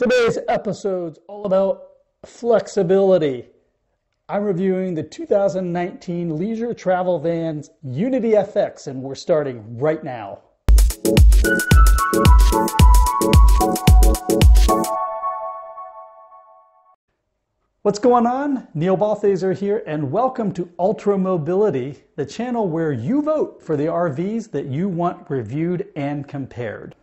Today's episode's all about flexibility. I'm reviewing the 2019 Leisure Travel Vans Unity FX, and we're starting right now. What's going on? Neil Balthaser here, and welcome to Ultra Mobility, the channel where you vote for the RVs that you want reviewed and compared.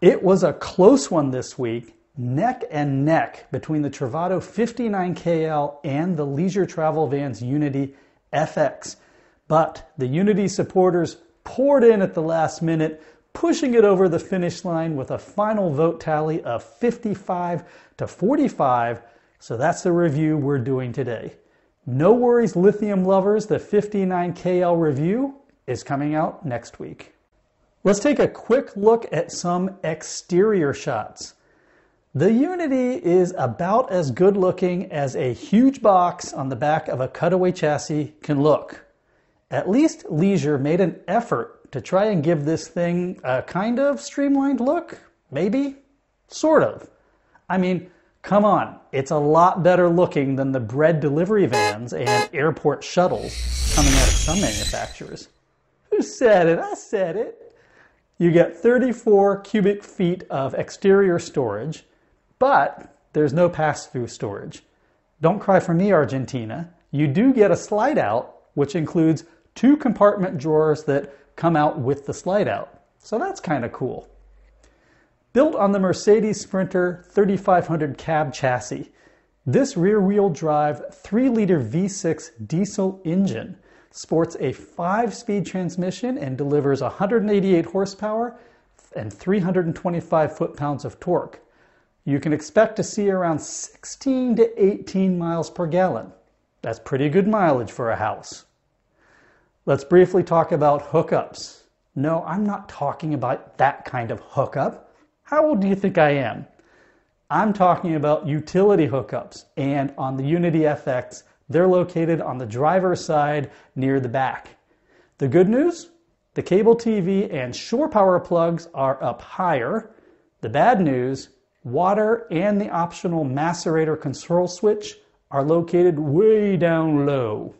It was a close one this week, neck and neck between the Travato 59KL and the Leisure Travel Vans Unity FX. But the Unity supporters poured in at the last minute, pushing it over the finish line with a final vote tally of 55 to 45. So that's the review we're doing today. No worries, lithium lovers, the 59KL review is coming out next week. Let's take a quick look at some exterior shots. The Unity is about as good looking as a huge box on the back of a cutaway chassis can look. At least Leisure made an effort to try and give this thing a kind of streamlined look, maybe, sort of. I mean, come on, it's a lot better looking than the bread delivery vans and airport shuttles coming out of some manufacturers. Who said it? I said it. You get 34 cubic feet of exterior storage, but there's no pass-through storage. Don't cry for me, Argentina. You do get a slide-out, which includes two compartment drawers that come out with the slide-out. So that's kind of cool. Built on the Mercedes Sprinter 3500 cab chassis, this rear-wheel drive 3-liter V6 diesel engine sports a 5-speed transmission and delivers 188 horsepower and 325 foot-pounds of torque. You can expect to see around 16 to 18 miles per gallon. That's pretty good mileage for a house. Let's briefly talk about hookups. No, I'm not talking about that kind of hookup. How old do you think I am? I'm talking about utility hookups, and on the Unity FX, they're located on the driver's side near the back. The good news? The cable TV and shore power plugs are up higher. The bad news? Water and the optional macerator control switch are located way down low.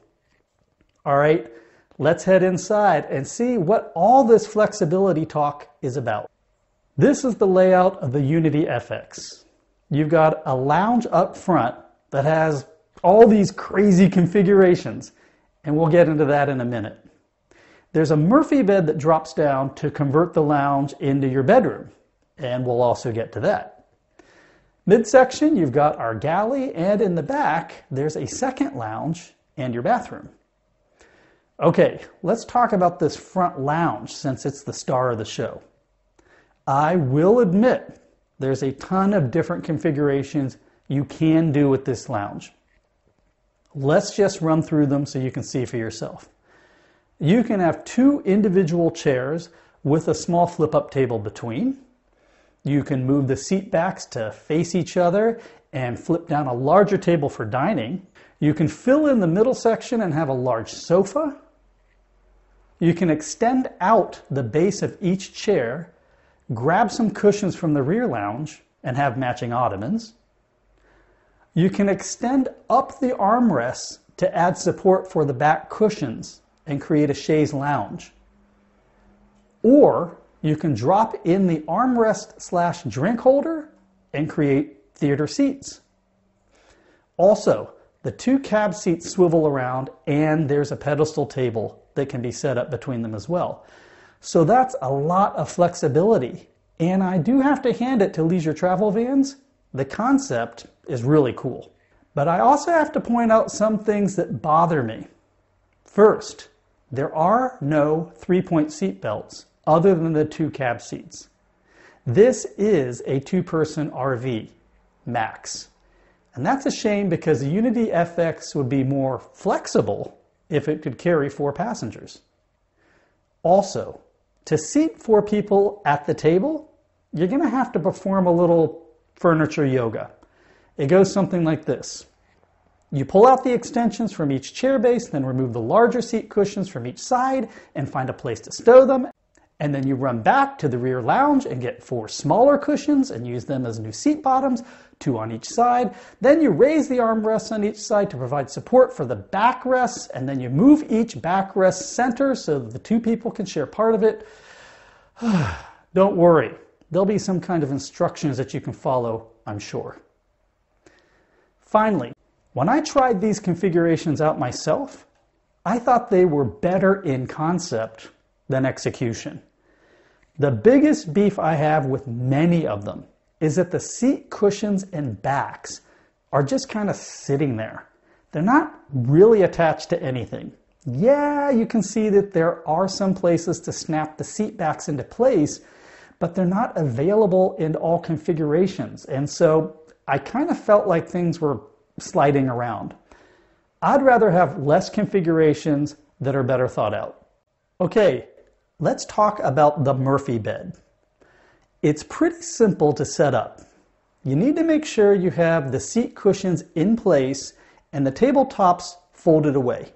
All right, let's head inside and see what all this flexibility talk is about. This is the layout of the Unity FX. You've got a lounge up front that has all these crazy configurations, and we'll get into that in a minute. There's a Murphy bed that drops down to convert the lounge into your bedroom, and we'll also get to that. Midsection, you've got our galley, and in the back, there's a second lounge and your bathroom. Okay, let's talk about this front lounge since it's the star of the show. I will admit there's a ton of different configurations you can do with this lounge. Let's just run through them so you can see for yourself. You can have two individual chairs with a small flip-up table between. You can move the seat backs to face each other and flip down a larger table for dining. You can fill in the middle section and have a large sofa. You can extend out the base of each chair, grab some cushions from the rear lounge, and have matching ottomans. You can extend up the armrests to add support for the back cushions and create a chaise lounge. Or you can drop in the armrest / drink holder and create theater seats. Also, the two cab seats swivel around and there's a pedestal table that can be set up between them as well. So that's a lot of flexibility. And I do have to hand it to Leisure Travel Vans. The concept is really cool. But I also have to point out some things that bother me. First, there are no three-point seat belts other than the two cab seats. This is a two-person RV, max. And that's a shame because the Unity FX would be more flexible if it could carry 4 passengers. Also, to seat 4 people at the table, you're gonna have to perform a little furniture yoga. It goes something like this. You pull out the extensions from each chair base, then remove the larger seat cushions from each side and find a place to stow them. and then you run back to the rear lounge and get four smaller cushions and use them as new seat bottoms, two on each side. Then you raise the armrests on each side to provide support for the backrests, and then you move each backrest center so that the two people can share part of it. Don't worry, there'll be some kind of instructions that you can follow, I'm sure. Finally, when I tried these configurations out myself, I thought they were better in concept than execution. The biggest beef I have with many of them is that the seat cushions and backs are just kind of sitting there. They're not really attached to anything. Yeah, you can see that there are some places to snap the seat backs into place, but they're not available in all configurations. And so I kind of felt like things were sliding around. I'd rather have less configurations that are better thought out. Okay, let's talk about the Murphy bed. It's pretty simple to set up. You need to make sure you have the seat cushions in place and the tabletops folded away.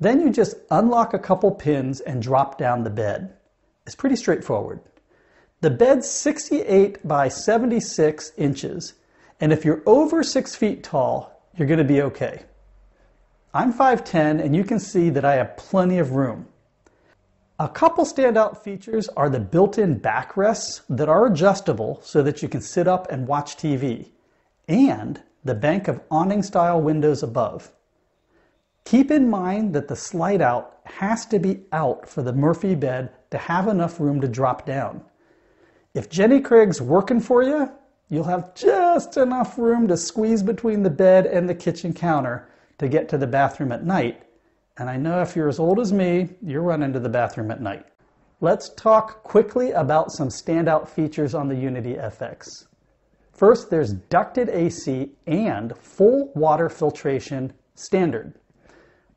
Then you just unlock a couple pins and drop down the bed. It's pretty straightforward. The bed's 68 by 76 inches, and if you're over 6 feet tall, you're going to be okay. I'm 5'10", and you can see that I have plenty of room. A couple standout features are the built-in backrests that are adjustable so that you can sit up and watch TV, and the bank of awning-style windows above. Keep in mind that the slide-out has to be out for the Murphy bed to have enough room to drop down. If Jenny Craig's working for you, you'll have just enough room to squeeze between the bed and the kitchen counter to get to the bathroom at night. And I know if you're as old as me, you're running to the bathroom at night. Let's talk quickly about some standout features on the Unity FX. First, there's ducted AC and full water filtration standard.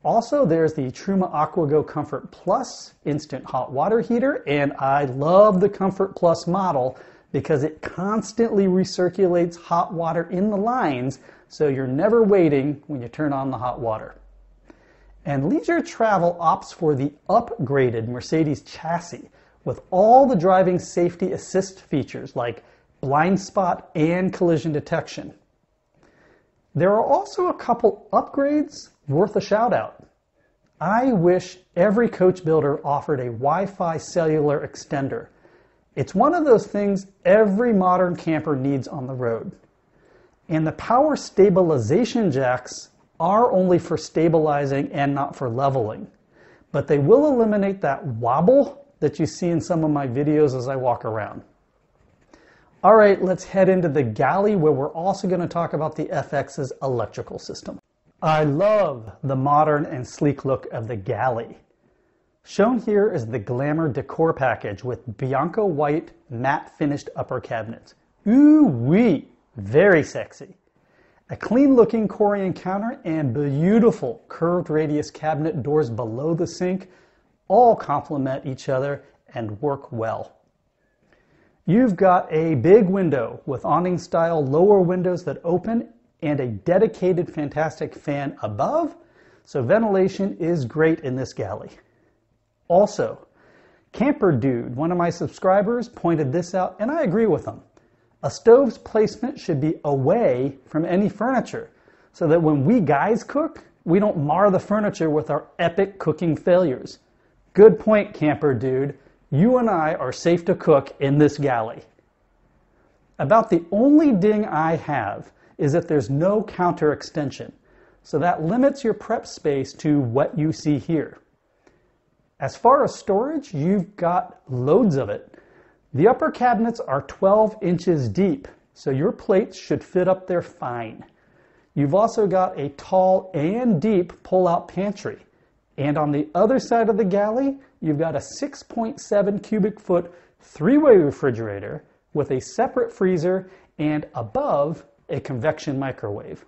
Also, there's the Truma AquaGo Comfort Plus instant hot water heater, and I love the Comfort Plus model because it constantly recirculates hot water in the lines, so you're never waiting when you turn on the hot water. And Leisure Travel opts for the upgraded Mercedes chassis with all the driving safety assist features like blind spot and collision detection. There are also a couple upgrades worth a shout out. I wish every coach builder offered a Wi-Fi cellular extender. It's one of those things every modern camper needs on the road. And the power stabilization jacks are only for stabilizing and not for leveling, but they will eliminate that wobble that you see in some of my videos as I walk around. All right, let's head into the galley where we're also going to talk about the FX's electrical system. I love the modern and sleek look of the galley. Shown here is the Glamour Decor package with Bianca white matte finished upper cabinets. Ooh-wee, very sexy. A clean-looking Corian counter and beautiful curved radius cabinet doors below the sink all complement each other and work well. You've got a big window with awning-style lower windows that open and a dedicated fantastic fan above, so ventilation is great in this galley. Also, Camper Dude, one of my subscribers, pointed this out, and I agree with him. A stove's placement should be away from any furniture so that when we guys cook, we don't mar the furniture with our epic cooking failures. Good point, Camper Dude. You and I are safe to cook in this galley. About the only ding I have is that there's no counter extension, so that limits your prep space to what you see here. As far as storage, you've got loads of it. The upper cabinets are 12 inches deep, so your plates should fit up there fine. You've also got a tall and deep pull-out pantry. And on the other side of the galley, you've got a 6.7 cubic foot three-way refrigerator with a separate freezer and above a convection microwave.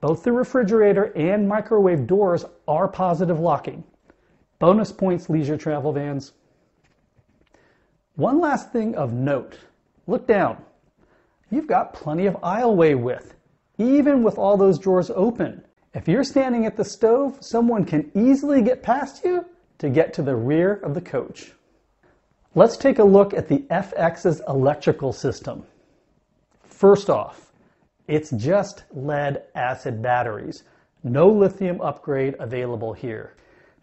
Both the refrigerator and microwave doors are positive locking. Bonus points, Leisure Travel Vans. One last thing of note, look down. You've got plenty of aisleway width, even with all those drawers open. If you're standing at the stove, someone can easily get past you to get to the rear of the coach. Let's take a look at the FX's electrical system. First off, it's just lead-acid batteries. No lithium upgrade available here.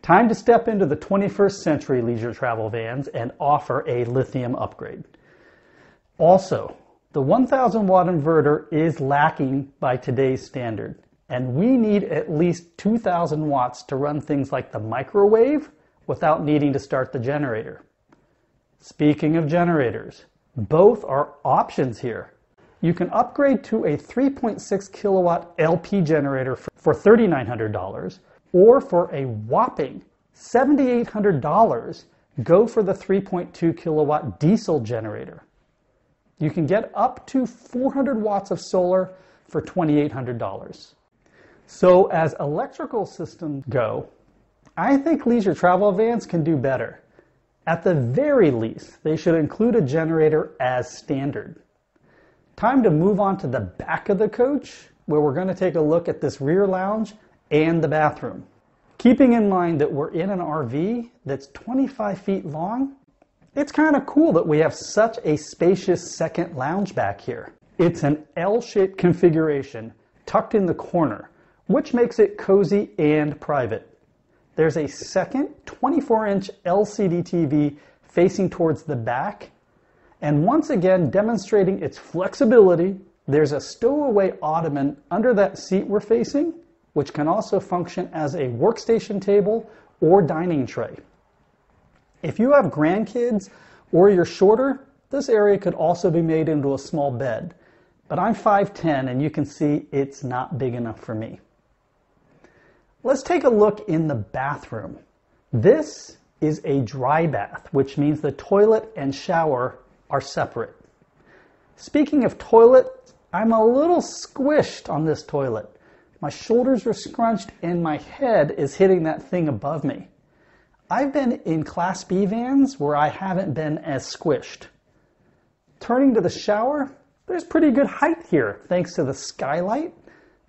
Time to step into the 21st century leisure travel vans and offer a lithium upgrade. Also, the 1000 watt inverter is lacking by today's standard, and we need at least 2000 watts to run things like the microwave without needing to start the generator. Speaking of generators, both are options here. You can upgrade to a 3.6 kilowatt LP generator for $3,900, or for a whopping $7,800, go for the 3.2 kilowatt diesel generator. You can get up to 400 watts of solar for $2,800. So as electrical systems go, I think leisure travel vans can do better. At the very least, they should include a generator as standard. Time to move on to the back of the coach, where we're going to take a look at this rear lounge and the bathroom. Keeping in mind that we're in an RV that's 25 feet long, it's kind of cool that we have such a spacious second lounge back here. It's an L-shaped configuration tucked in the corner, which makes it cozy and private. There's a second 24-inch LCD TV facing towards the back. And once again, demonstrating its flexibility, there's a stowaway ottoman under that seat we're facing, which can also function as a workstation table or dining tray. If you have grandkids or you're shorter, this area could also be made into a small bed. But I'm 5'10", and you can see it's not big enough for me. Let's take a look in the bathroom. This is a dry bath, which means the toilet and shower are separate. Speaking of toilet, I'm a little squished on this toilet. My shoulders are scrunched and my head is hitting that thing above me. I've been in Class B vans where I haven't been as squished. Turning to the shower, there's pretty good height here thanks to the skylight.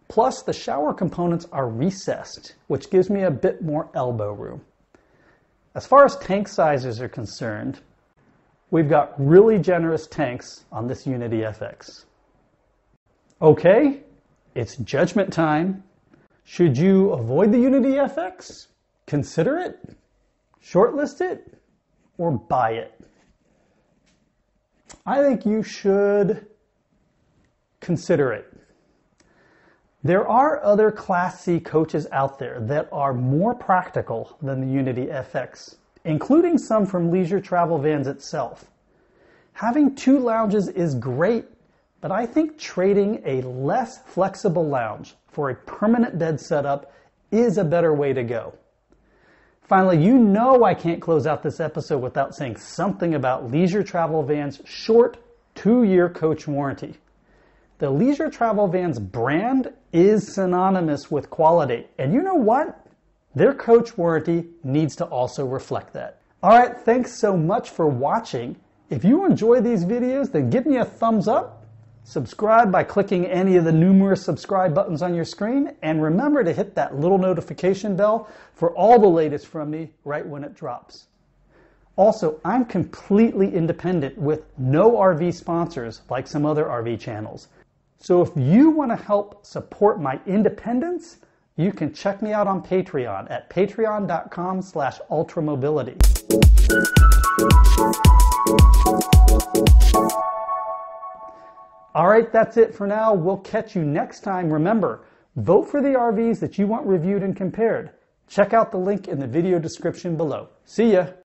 Plus, the shower components are recessed, which gives me a bit more elbow room. As far as tank sizes are concerned, we've got really generous tanks on this Unity FX. Okay, it's judgment time. Should you avoid the Unity FX, consider it, shortlist it, or buy it? I think you should consider it. There are other Class C coaches out there that are more practical than the Unity FX, including some from Leisure Travel Vans itself. Having two lounges is great, but I think trading a less flexible lounge for a permanent bed setup is a better way to go. Finally, you know I can't close out this episode without saying something about Leisure Travel Van's short 2-year coach warranty. The Leisure Travel Van's brand is synonymous with quality, and you know what? Their coach warranty needs to also reflect that. All right, thanks so much for watching. If you enjoy these videos, then give me a thumbs up, subscribe by clicking any of the numerous subscribe buttons on your screen, and remember to hit that little notification bell for all the latest from me right when it drops. Also, I'm completely independent with no RV sponsors like some other RV channels. So if you want to help support my independence, you can check me out on Patreon at patreon.com/ultramobility. All right, that's it for now. We'll catch you next time. Remember, vote for the RVs that you want reviewed and compared. Check out the link in the video description below. See ya.